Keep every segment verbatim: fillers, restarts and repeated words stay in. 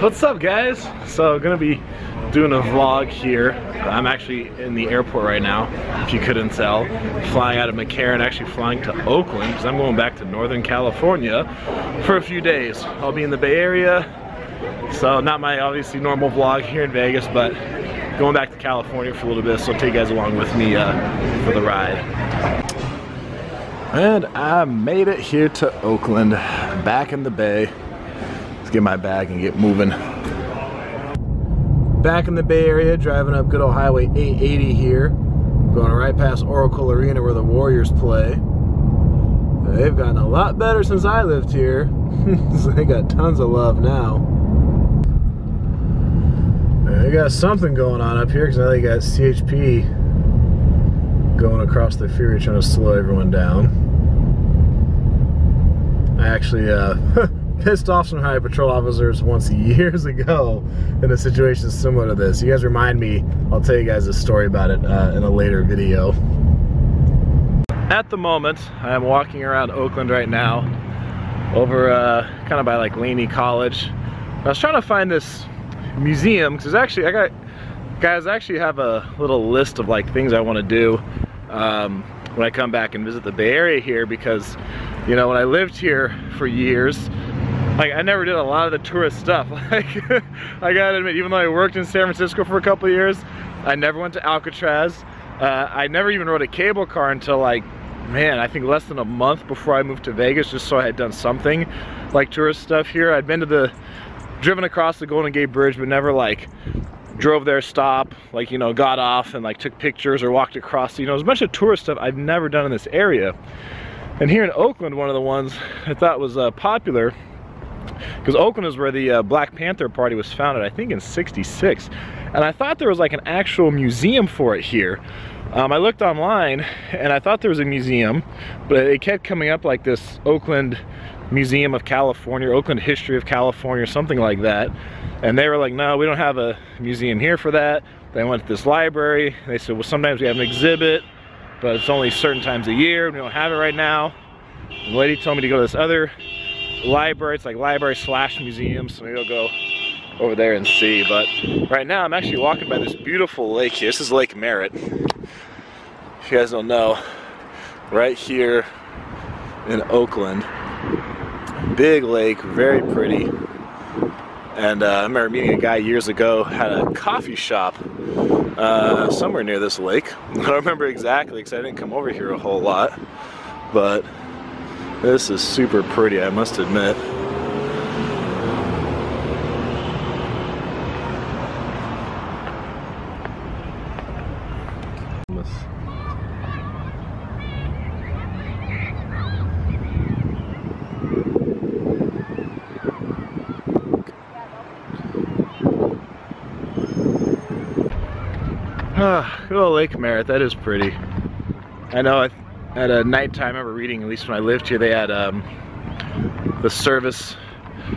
What's up, guys? So I'm gonna be doing a vlog here. I'm actually in the airport right now, if you couldn't tell. Flying out of McCarran, actually flying to Oakland, because I'm going back to Northern California for a few days. I'll be in the Bay Area, so not my obviously normal vlog here in Vegas, but going back to California for a little bit, so I'll take you guys along with me uh, for the ride. And I made it here to Oakland, back in the Bay. Let's get my bag and get moving. Back in the Bay Area, driving up good old Highway eight eighty here. Going right past Oracle Arena where the Warriors play. They've gotten a lot better since I lived here. So they got tons of love now. They got something going on up here because now they got C H P. Going across the ferry trying to slow everyone down. I actually uh, pissed off some highway patrol officers once years ago in a situation similar to this. You guys remind me, I'll tell you guys a story about it uh, in a later video. At the moment, I am walking around Oakland right now, over uh, kind of by like Laney College. I was trying to find this museum, because actually I got, guys, I actually have a little list of like things I want to do. Um, when I come back and visit the Bay Area here, because you know when I lived here for years, like I never did a lot of the tourist stuff. Like I gotta admit, even though I worked in San Francisco for a couple of years, I never went to Alcatraz. Uh, I never even rode a cable car until like, man, I think less than a month before I moved to Vegas, just so I had done something like tourist stuff here. I'd been to the, driven across the Golden Gate Bridge, but never like. Drove there, stop, like, you know, got off and like took pictures or walked across, you know, as much of tourist stuff I've never done in this area. And here in Oakland, one of the ones I thought was uh, popular, because Oakland is where the uh, Black Panther Party was founded, I think in sixty-six. And I thought there was like an actual museum for it here. Um, I looked online and I thought there was a museum, but it kept coming up like this Oakland Museum of California, Oakland History of California, something like that. And they were like, no, we don't have a museum here for that. They went to this library. They said, well, sometimes we have an exhibit, but it's only certain times a year. We don't have it right now. And the lady told me to go to this other library. It's like library slash museum. So maybe I'll go over there and see. But right now I'm actually walking by this beautiful lake here. This is Lake Merritt. If you guys don't know, right here in Oakland. Big lake, very pretty. And uh, I remember meeting a guy years ago had a coffee shop uh, somewhere near this lake. I don't remember exactly because I didn't come over here a whole lot. But this is super pretty, I must admit. Ah, good old Lake Merritt, that is pretty. I know I, at a nighttime, I remember reading, at least when I lived here, they had um, the service,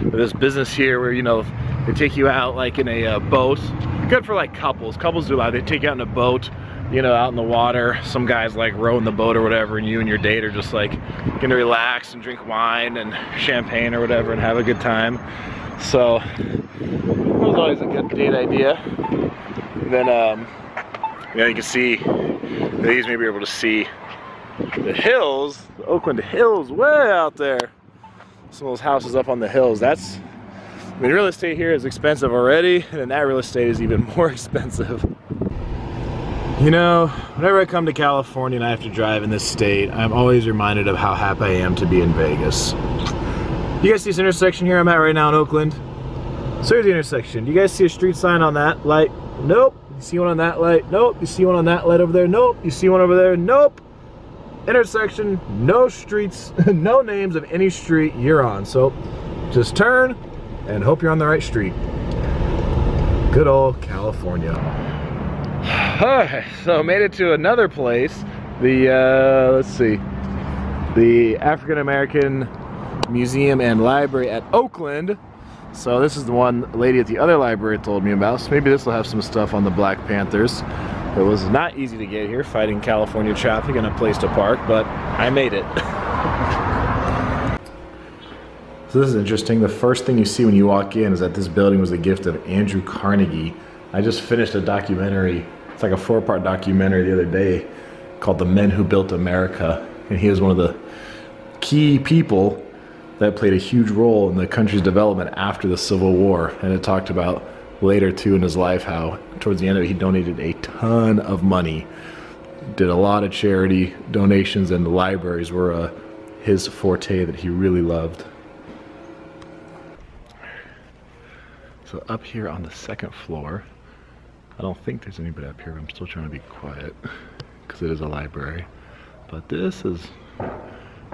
this business here where, you know, they take you out like in a uh, boat. Good for like couples, couples do that. They take you out in a boat, you know, out in the water. Some guys like rowing the boat or whatever, and you and your date are just like gonna relax and drink wine and champagne or whatever and have a good time. So, that was always a good date idea. And then, um, yeah, you can see, these may be able to see the hills, the Oakland Hills, way out there. Some of those houses up on the hills. That's, I mean, real estate here is expensive already, and then that real estate is even more expensive. You know, whenever I come to California and I have to drive in this state, I'm always reminded of how happy I am to be in Vegas. You guys see this intersection here I'm at right now in Oakland? So here's the intersection. You guys see a street sign on that light? Nope. You see one on that light? Nope. You see one on that light over there? Nope. You see one over there? Nope. Intersection, no streets, no names of any street you're on. So just turn and hope you're on the right street. Good old California. Alright, so made it to another place. The, uh, let's see, the African American Museum and Library at Oakland. So this is the one lady at the other library told me about, so maybe this will have some stuff on the Black Panthers. It was not easy to get here, fighting California traffic and a place to park, but I made it. So this is interesting. The first thing you see when you walk in is that this building was the gift of Andrew Carnegie. I just finished a documentary. It's like a four-part documentary the other day called The Men Who Built America. And he was one of the key people that played a huge role in the country's development after the Civil War. And it talked about later too in his life how towards the end of it he donated a ton of money. Did a lot of charity donations, and the libraries were uh, his forte that he really loved. So up here on the second floor, I don't think there's anybody up here, but I'm still trying to be quiet because it is a library. But this is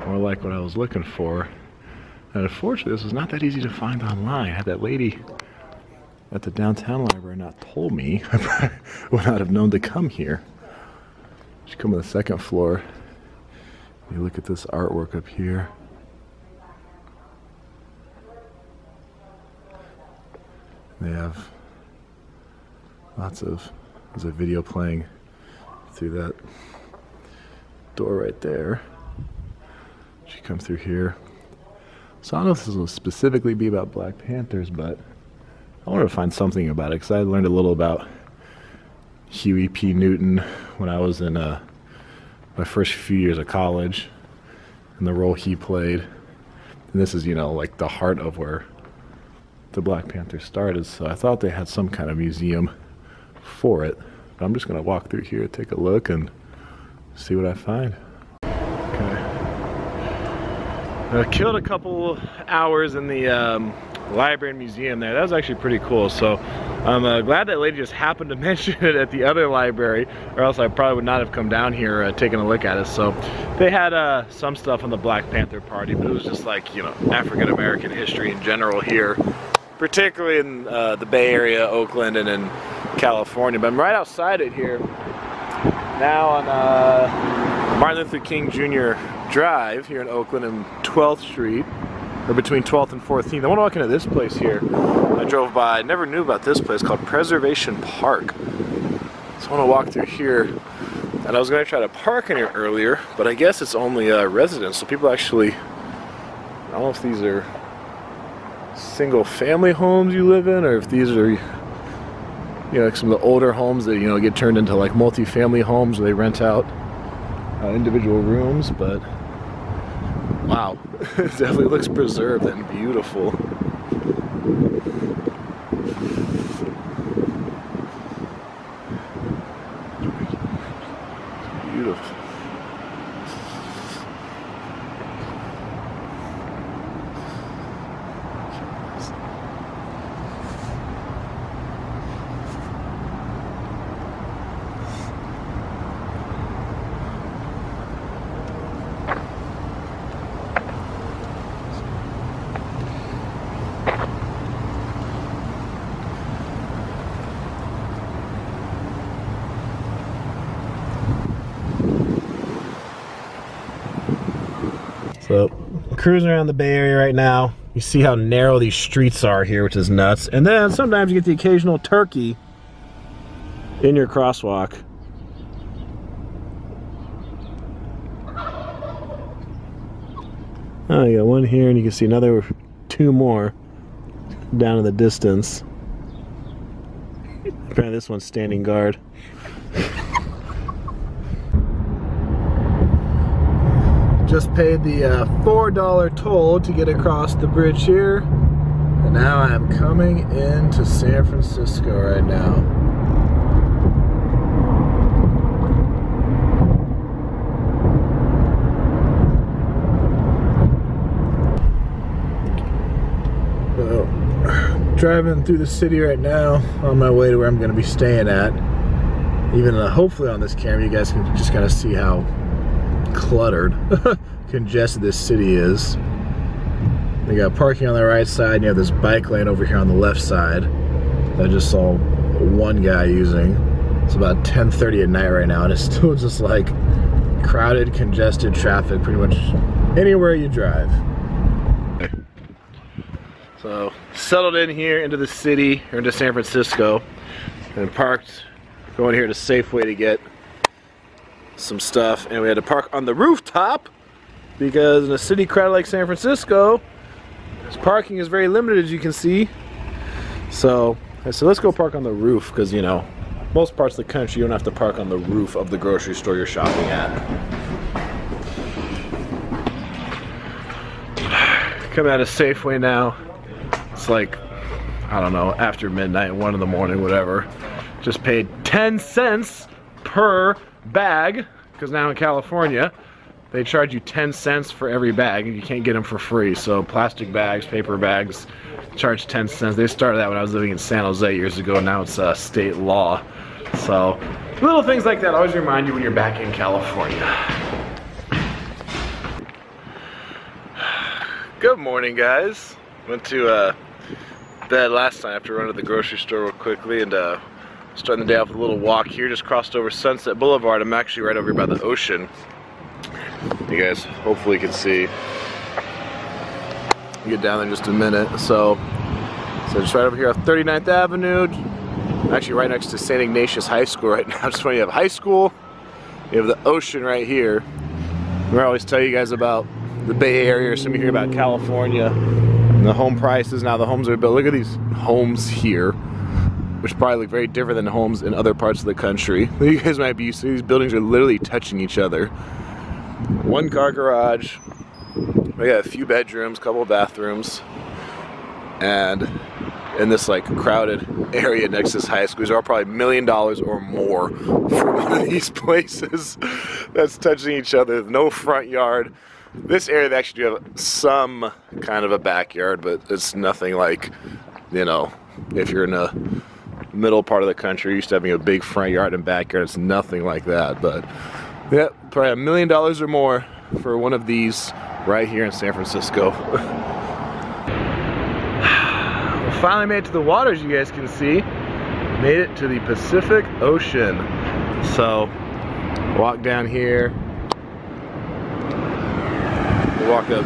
more like what I was looking for. And unfortunately, this was not that easy to find online. Had that lady at the downtown library not told me, I probably would not have known to come here. Just come to the second floor. You look at this artwork up here. They have lots of, there's a video playing through that door right there. She comes through here. So I don't know if this will specifically be about Black Panthers, but I wanted to find something about it because I learned a little about Huey P. Newton when I was in uh, my first few years of college and the role he played. And this is, you know, like the heart of where the Black Panther started, so I thought they had some kind of museum for it. But I'm just gonna walk through here, take a look, and see what I find. Okay. I killed a couple hours in the um, library and museum there. That was actually pretty cool, so I'm uh, glad that lady just happened to mention it at the other library, or else I probably would not have come down here uh, taking a look at it. So they had uh, some stuff on the Black Panther Party, but it was just like, you know, African-American history in general here, particularly in uh, the Bay Area, Oakland, and in California. But I'm right outside it here, now on uh, Martin Luther King Junior Drive here in Oakland and twelfth street, or between twelfth and fourteenth. I want to walk into this place here. I drove by, I never knew about this place called Preservation Park. So I want to walk through here, and I was going to try to park in here earlier, but I guess it's only uh, residents, so people actually, I don't know if these are single family homes you live in, or if these are, you know, like some of the older homes that, you know, get turned into like multi-family homes where they rent out uh, individual rooms. But wow, it definitely looks preserved and beautiful. So, cruising around the Bay Area right now. You see how narrow these streets are here, which is nuts. And then sometimes you get the occasional turkey in your crosswalk. Oh, you got one here, and you can see another two more down in the distance. Apparently this one's standing guard. Just paid the uh, four dollar toll to get across the bridge here, and now I am coming into San Francisco right now. So, driving through the city right now on my way to where I'm going to be staying at. Even uh, hopefully on this camera you guys can just kind of see how cluttered, congested this city is. They got parking on the right side, and you have this bike lane over here on the left side that I just saw one guy using. It's about ten thirty at night right now, and it's still just like crowded, congested traffic pretty much anywhere you drive. So, settled in here into the city, or into San Francisco, and parked, going here to Safeway to get some stuff, and we had to park on the rooftop because in a city crowd like San Francisco, This parking is very limited, as you can see. So I said, let's go park on the roof, because, you know, most parts of the country you don't have to park on the roof of the grocery store you're shopping at. Coming out of Safeway now. It's like, I don't know, after midnight, one in the morning, whatever. Just paid ten cents per bag, because now in California, they charge you ten cents for every bag, and you can't get them for free. So plastic bags, paper bags, charge ten cents. They started that when I was living in San Jose years ago, and now it's uh, state law. So little things like that always remind you when you're back in California. Good morning, guys. Went to uh, bed last night after running to the grocery store real quickly, and uh, starting the day off with a little walk here. Just crossed over Sunset Boulevard. I'm actually right over here by the ocean. You guys hopefully can see. Get down there in just a minute. So, so just right over here off thirty-ninth Avenue. I'm actually right next to Saint Ignatius High School right now. Just when you have high school, you have the ocean right here. Remember I always tell you guys about the Bay Area, or some you hear about California, and the home prices. Now the homes are built. Look at these homes here, which probably look very different than homes in other parts of the country. You guys might be used to. These buildings are literally touching each other. One car garage, we got a few bedrooms, couple of bathrooms, and in this like crowded area next to this high school, these are probably a million dollars or more for one of these places that's touching each other, no front yard. This area they actually do have some kind of a backyard, but it's nothing like, you know, if you're in a middle part of the country, you're used to having a big front yard and backyard. It's nothing like that, but yeah, probably a million dollars or more for one of these right here in San Francisco. We finally made it to the water, as you guys can see. Made it to the Pacific Ocean. So, walk down here. We'll walk up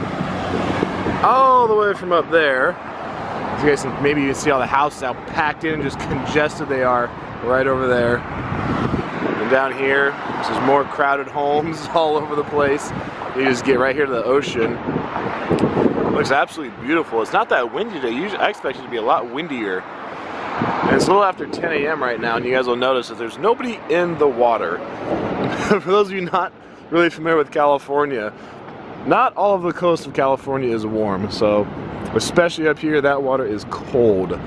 all the way from up there. As you guys can, maybe you can see all the houses out packed in and just congested they are right over there. Down here, this is more crowded homes all over the place. You just get right here to the ocean. It looks absolutely beautiful. It's not that windy today. Usually, I expect it to be a lot windier. And it's a little after ten A M right now, and you guys will notice that there's nobody in the water. For those of you not really familiar with California, not all of the coast of California is warm, so especially up here, that water is cold.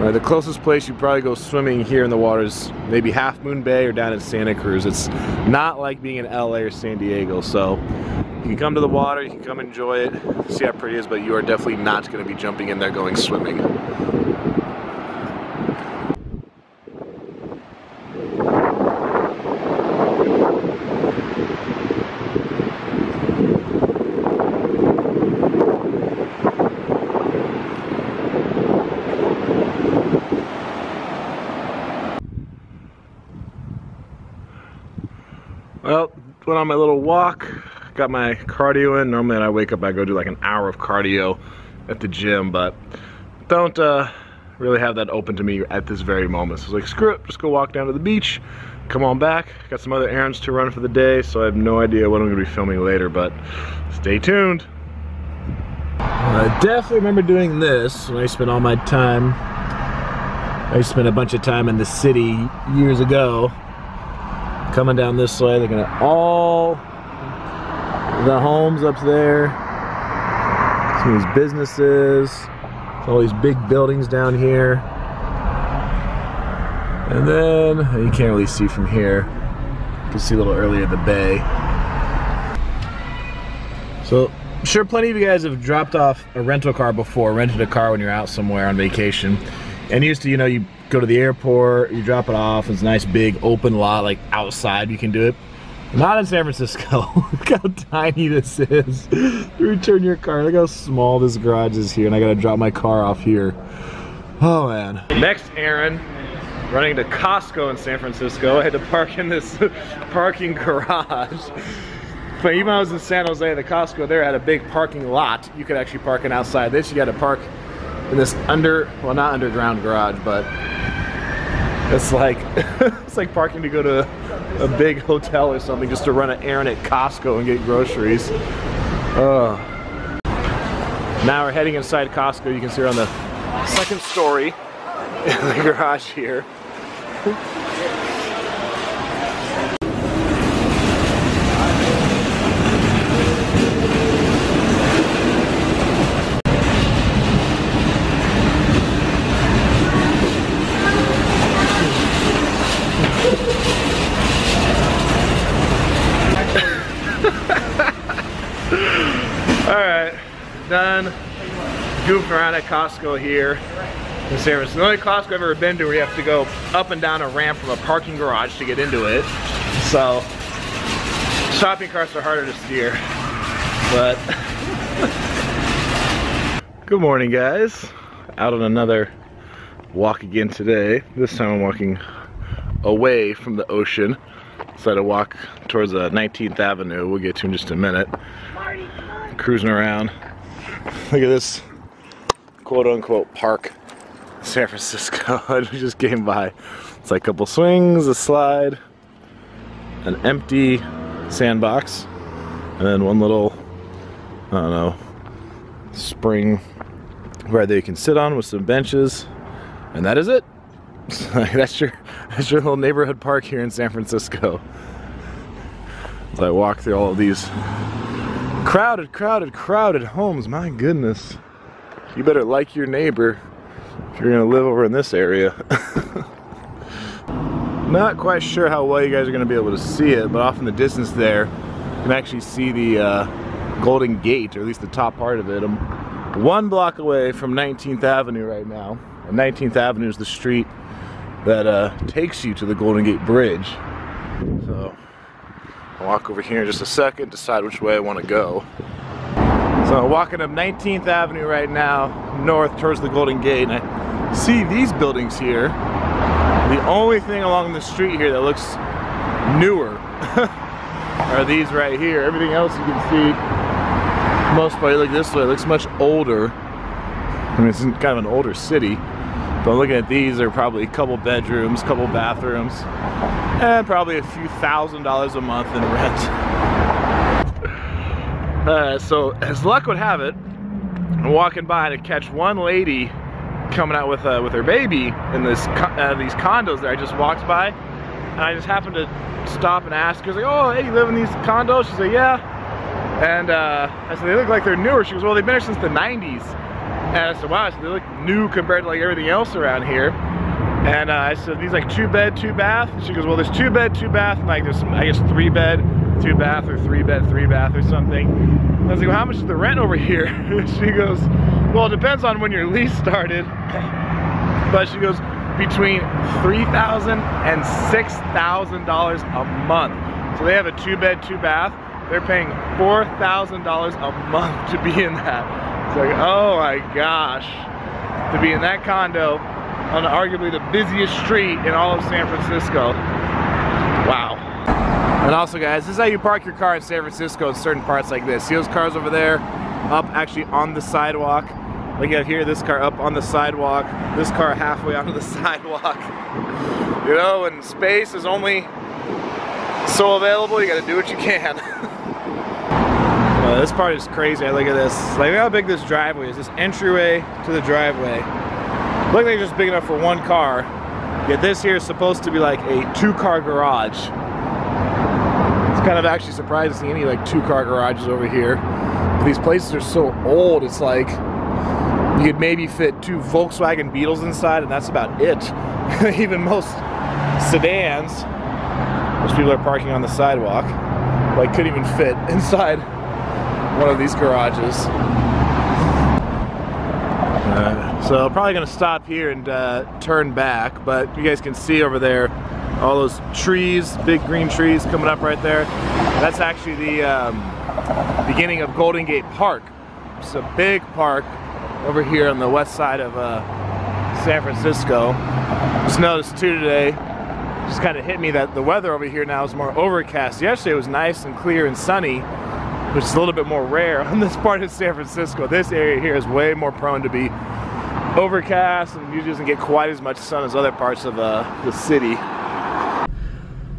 Uh, the closest place you probably go swimming here in the water is maybe Half Moon Bay or down in Santa Cruz. It's not like being in L A or San Diego, so you can come to the water, you can come enjoy it, see how pretty it is, but you are definitely not going to be jumping in there going swimming. Well, went on my little walk, got my cardio in. Normally when I wake up I go do like an hour of cardio at the gym, but don't uh, really have that open to me at this very moment. So I was like, screw it, just go walk down to the beach, come on back. Got some other errands to run for the day, so I have no idea what I'm going to be filming later, but stay tuned. I definitely remember doing this when I spent all my time, I spent a bunch of time in the city years ago. Coming down this way, looking at all the homes up there, some of these businesses, all these big buildings down here. And then, you can't really see from here, you can see a little earlier the bay. So, I'm sure plenty of you guys have dropped off a rental car before, rented a car when you're out somewhere on vacation. And used to, you know, you go to the airport, you drop it off, it's a nice big open lot, like outside you can do it. Not in San Francisco. Look how tiny this is. Return your car. Look how small this garage is here, and I gotta drop my car off here. Oh man. Next errand, running to Costco in San Francisco. I had to park in this parking garage. But even when I was in San Jose, the Costco there had a big parking lot. You could actually park in outside this. You gotta park in this under, well not underground garage, but it's like it's like parking to go to a, a big hotel or something just to run an errand at Costco and get groceries. Uh. Now we're heading inside Costco. You can see we're on the second story in the garage here. Done goofing around at Costco here in San Francisco. The only Costco I've ever been to where you have to go up and down a ramp from a parking garage to get into it. So shopping carts are harder to steer. But good morning, guys. Out on another walk again today. This time I'm walking away from the ocean. So I had to walk towards uh, nineteenth Avenue. We'll get to in just a minute. Cruising around. Look at this quote-unquote park, San Francisco. I just came by. It's like a couple swings, a slide, an empty sandbox, and then one little, I don't know, spring right there you can sit on with some benches, and that is it. that's your that's your little neighborhood park here in San Francisco. So I walk through all of these crowded, crowded, crowded homes. My goodness. You better like your neighbor if you're gonna live over in this area. Not quite sure how well you guys are gonna be able to see it, but off in the distance there, you can actually see the uh, Golden Gate, or at least the top part of it. I'm one block away from nineteenth Avenue right now. And nineteenth Avenue is the street that uh, takes you to the Golden Gate Bridge. So I'll walk over here in just a second, decide which way I want to go. So I'm walking up nineteenth Avenue right now, north towards the Golden Gate, and I see these buildings here. The only thing along the street here that looks newer are these right here. Everything else you can see, most probably look this way, it looks much older. I mean, it's kind of an older city, but looking at these, they're probably a couple bedrooms, couple bathrooms, and probably a few thousand dollars a month in rent. Uh, so as luck would have it, I'm walking by to catch one lady coming out with uh, with her baby in this co uh, these condos that I just walked by, and I just happened to stop and ask her, like, "Oh, hey, you live in these condos?" She's like, "Yeah." And uh, I said, "They look like they're newer." She goes, "Well, they've been here since the nineties." And I said, "Wow," I said, "they look new compared to like everything else around here." And uh, I said, "These like two bed, two bath?" And she goes, "Well, there's two bed, two bath, and like there's some, I guess three bed, two bath, or three bed, three bath, or something." And I was like, "Well, how much is the rent over here?" And she goes, "Well, it depends on when your lease started." But she goes, "Between three thousand dollars and six thousand dollars a month." So they have a two bed, two bath. They're paying four thousand dollars a month to be in that. It's like, oh my gosh, to be in that condo on arguably the busiest street in all of San Francisco. Wow. And also, guys, this is how you park your car in San Francisco in certain parts like this. See those cars over there up actually on the sidewalk? Like you have here, this car up on the sidewalk, this car halfway onto the sidewalk. You know, and space is only so available, you gotta do what you can. Uh, this part is crazy. Look at this. Like, look how big this driveway is. This entryway to the driveway. Look like it's just big enough for one car. Yet this here is supposed to be like a two-car garage. It's kind of actually surprising to see any like two-car garages over here. But these places are so old. It's like you could maybe fit two Volkswagen Beetles inside, and that's about it. Even most sedans, most people are parking on the sidewalk, like couldn't even fit inside one of these garages. Uh, so probably gonna stop here and uh, turn back, but you guys can see over there all those trees, big green trees coming up right there. That's actually the um, beginning of Golden Gate Park. It's a big park over here on the west side of uh, San Francisco. Just noticed too today, just kind of hit me that the weather over here now is more overcast. Yesterday it was nice and clear and sunny, which is a little bit more rare on this part of San Francisco. This area here is way more prone to be overcast and usually doesn't get quite as much sun as other parts of uh, the city.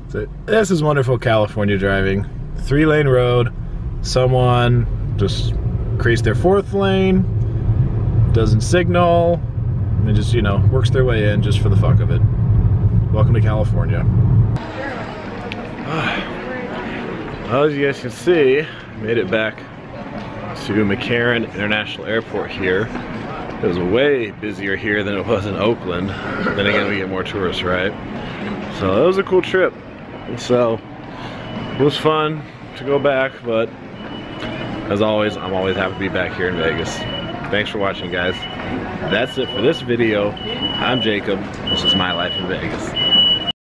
So this is wonderful California driving. Three lane road, someone just increase their fourth lane, doesn't signal, and just, you know, works their way in just for the fuck of it. Welcome to California. Well, as you guys can see, made it back to McCarran International Airport here. It was way busier here than it was in Oakland. Then again, we get more tourists, right? So that was a cool trip. So it was fun to go back, but as always, I'm always happy to be back here in Vegas. Thanks for watching, guys. That's it for this video. I'm Jacob. This is my life in Vegas.